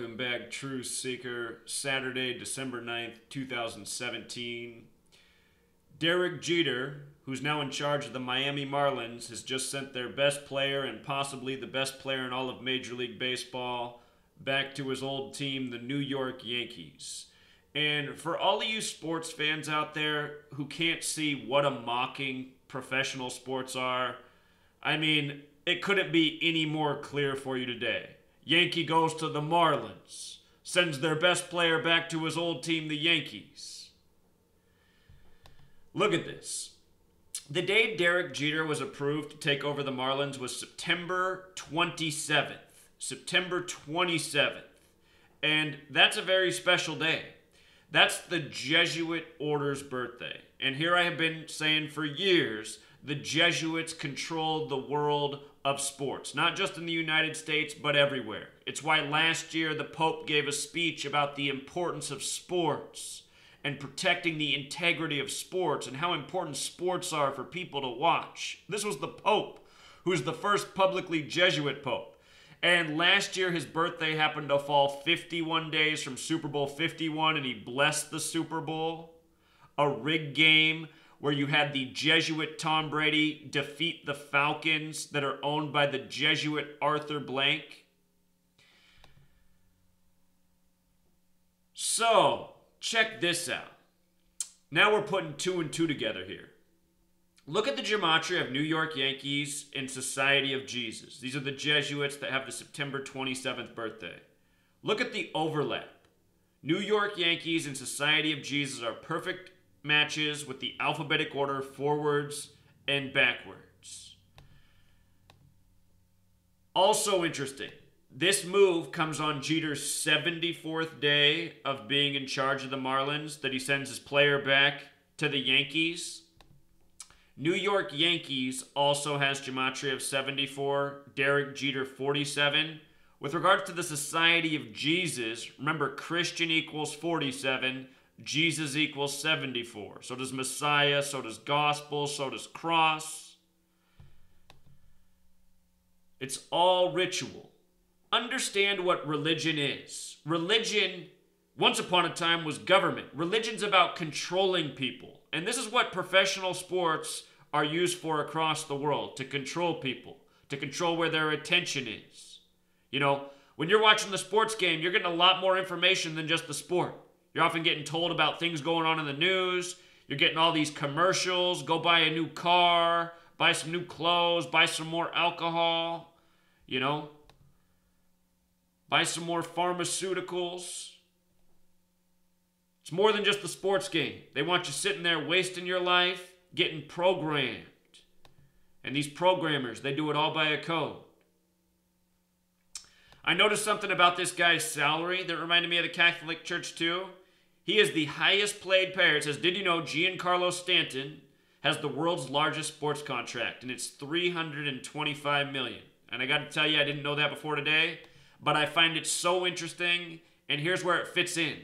Welcome back, Truth Seeker. Saturday, December 9th, 2017. Derek Jeter, who's now in charge of the Miami Marlins, has just sent their best player and possibly the best player in all of Major League Baseball back to his old team, the New York Yankees. And for all of you sports fans out there who can't see what a mocking professional sports are, I mean, it couldn't be any more clear for you today. Yankee goes to the Marlins, sends their best player back to his old team, the Yankees. Look at this. The day Derek Jeter was approved to take over the Marlins was September 27th. September 27th. And that's a very special day. That's the Jesuit order's birthday. And here I have been saying for years, the Jesuits controlled the world of sports, not just in the United States, but everywhere. It's why last year the Pope gave a speech about the importance of sports and protecting the integrity of sports and how important sports are for people to watch. This was the Pope, who's the first publicly Jesuit Pope. And last year his birthday happened to fall 51 days from Super Bowl 51, and he blessed the Super Bowl, a rigged game where you had the Jesuit Tom Brady defeat the Falcons that are owned by the Jesuit Arthur Blank. So, check this out. Now we're putting 2 and 2 together here. Look at the gematria of New York Yankees and Society of Jesus. These are the Jesuits that have the September 27th birthday. Look at the overlap. New York Yankees and Society of Jesus are perfect matches with the alphabetic order forwards and backwards. Also interesting, this move comes on Jeter's 74th day of being in charge of the Marlins, that he sends his player back to the Yankees. New York Yankees also has gematria of 74, Derek Jeter 47. With regards to the Society of Jesus, remember Christian equals 47, Jesus equals 74. So does Messiah, so does Gospel, so does Cross. It's all ritual. Understand what religion is. Religion, once upon a time, was government. Religion's about controlling people. And this is what professional sports are used for across the world, to control people, to control where their attention is. You know, when you're watching the sports game, you're getting a lot more information than just the sport. You're often getting told about things going on in the news. You're getting all these commercials. Go buy a new car, buy some new clothes, buy some more alcohol, you know, buy some more pharmaceuticals. It's more than just the sports game. They want you sitting there wasting your life, getting programmed. And these programmers, they do it all by a code. I noticed something about this guy's salary that reminded me of the Catholic Church too. He is the highest paid player. It says, did you know Giancarlo Stanton has the world's largest sports contract, and it's $325 million. And I got to tell you, I didn't know that before today, but I find it so interesting, and here's where it fits in.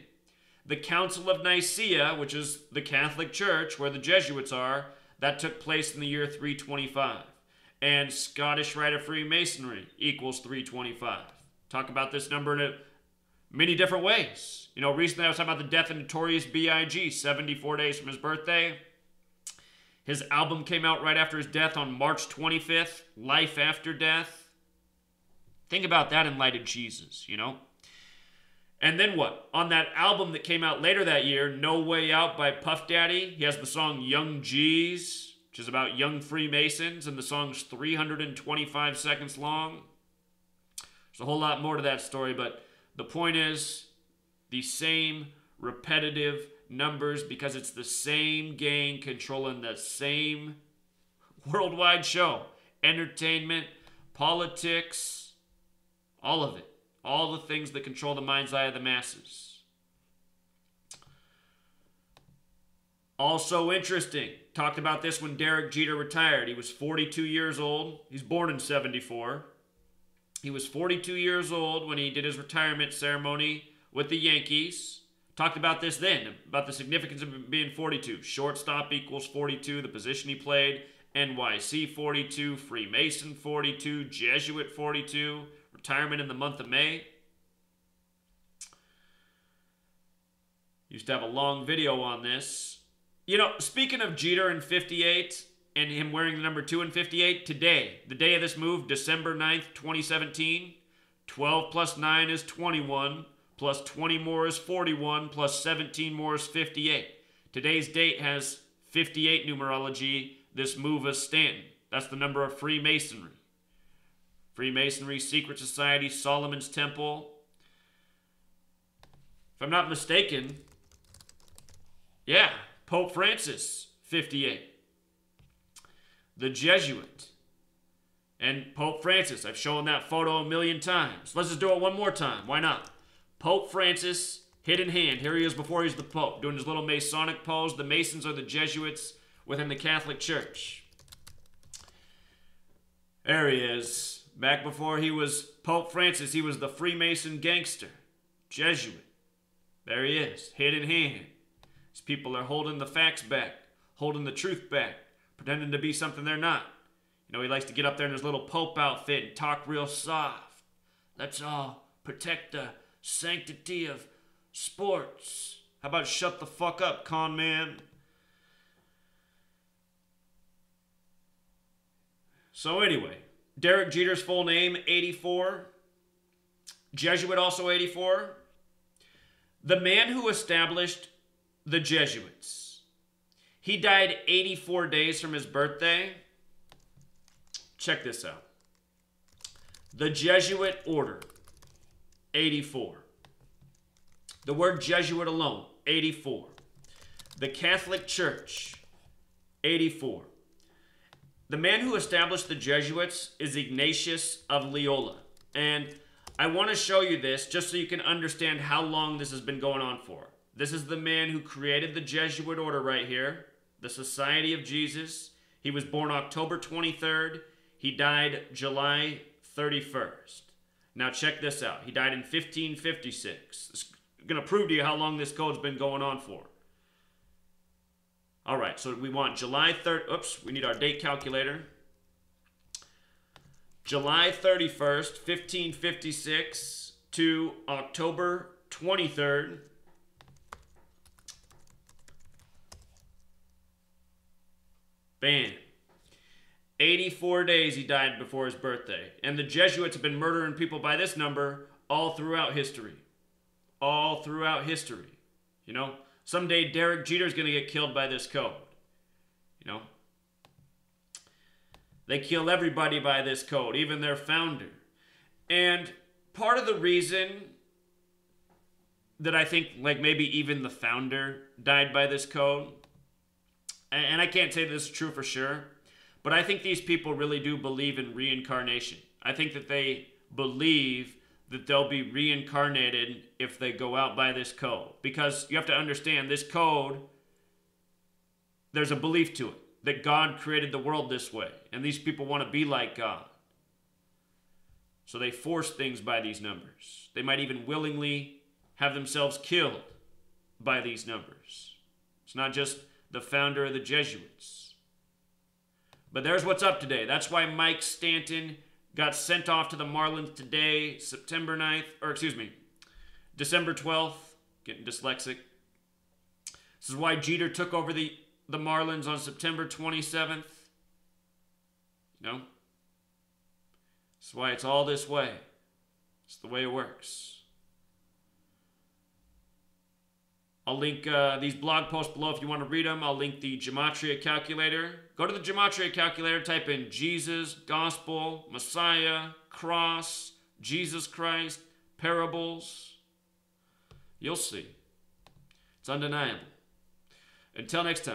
The Council of Nicaea, which is the Catholic Church, where the Jesuits are, that took place in the year 325. And Scottish Rite of Freemasonry equals 325. Talk about this number in many different ways. You know, recently I was talking about the death of Notorious B.I.G., 74 days from his birthday. His album came out right after his death on March 25th, Life After Death. Think about that in light of Jesus, you know. And then what? On that album that came out later that year, No Way Out by Puff Daddy, he has the song Young G's, which is about young Freemasons, and the song's 325 seconds long. There's a whole lot more to that story, but the point is the same repetitive numbers because it's the same gang controlling the same worldwide show. Entertainment, politics, all of it. All the things that control the mind's eye of the masses. Also interesting. Talked about this when Derek Jeter retired. He was 42 years old. He's born in 74. He was 42 years old when he did his retirement ceremony with the Yankees. Talked about this then, about the significance of being 42. Shortstop equals 42, the position he played. NYC 42, Freemason 42, Jesuit 42. Retirement in the month of May. Used to have a long video on this. You know, speaking of Jeter in 58 and him wearing the number 2 in 58, today, the day of this move, December 9th, 2017, 12 plus 9 is 21, plus 20 more is 41, plus 17 more is 58. Today's date has 58 numerology. This move is Stanton. That's the number of Freemasonry. Freemasonry, Secret Society, Solomon's Temple. If I'm not mistaken, yeah, Pope Francis, 58. The Jesuit and Pope Francis. I've shown that photo a million times. Let's just do it one more time. Why not? Pope Francis, hidden hand. Here he is before he's the Pope, doing his little Masonic pose. The Masons are the Jesuits within the Catholic Church. There he is. Back before he was Pope Francis, he was the Freemason gangster, Jesuit. There he is, hidden hand. These people are holding the facts back, holding the truth back, pretending to be something they're not. You know, he likes to get up there in his little Pope outfit and talk real soft. Let's all protect the sanctity of sports. How about shut the fuck up, con man? So anyway, Derek Jeter's full name, 84. Jesuit, also 84. The man who established the Jesuits. He died 84 days from his birthday. Check this out. The Jesuit Order, 84. The word Jesuit alone, 84. The Catholic Church, 84. The man who established the Jesuits is Ignatius of Loyola. And I want to show you this just so you can understand how long this has been going on for. This is the man who created the Jesuit order right here, the Society of Jesus. He was born October 23rd. He died July 31st. Now check this out. He died in 1556. It's going to prove to you how long this code's been going on for. All right, so we want July 3rd. Oops, we need our date calculator. July 31st, 1556 to October 23rd. Bam. 84 days he died before his birthday. And the Jesuits have been murdering people by this number all throughout history. All throughout history. You know? Someday Derek Jeter's going to get killed by this code. You know? They kill everybody by this code, even their founder. And part of the reason that I think, like, maybe even the founder died by this code, and I can't say this is true for sure, but I think these people really do believe in reincarnation. I think that they believe that they'll be reincarnated if they go out by this code. Because you have to understand, this code, there's a belief to it, that God created the world this way. And these people want to be like God. So they force things by these numbers. They might even willingly have themselves killed by these numbers. It's not just the founder of the Jesuits. But there's what's up today. That's why Mike Stanton got sent off to the Marlins today, December 12th. Getting dyslexic. This is why Jeter took over the Marlins on September 27th. You know? This is why it's all this way. It's the way it works. I'll link these blog posts below if you want to read them. I'll link the Gematria calculator. Go to the Gematria calculator, type in Jesus, Gospel, Messiah, Cross, Jesus Christ, Parables. You'll see. It's undeniable. Until next time.